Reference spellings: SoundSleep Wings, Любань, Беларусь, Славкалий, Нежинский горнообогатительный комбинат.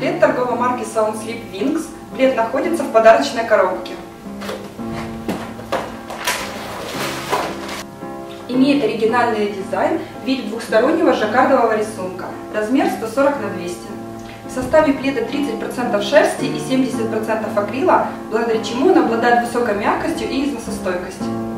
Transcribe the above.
Плед торговой марки SoundSleep Wings. Плед находится в подарочной коробке. Имеет оригинальный дизайн в виде двухстороннего жаккардового рисунка. Размер 140×200. В составе пледа 30% шерсти и 70% акрила, благодаря чему он обладает высокой мягкостью и износостойкостью.